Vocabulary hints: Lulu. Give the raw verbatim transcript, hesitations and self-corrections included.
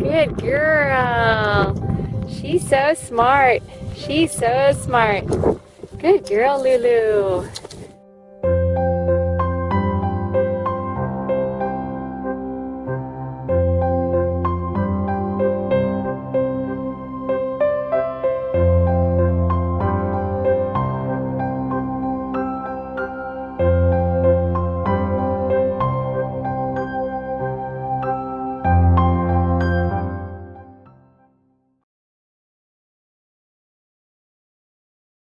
Good girl. She's so smart. She's so smart. Good girl, Lulu.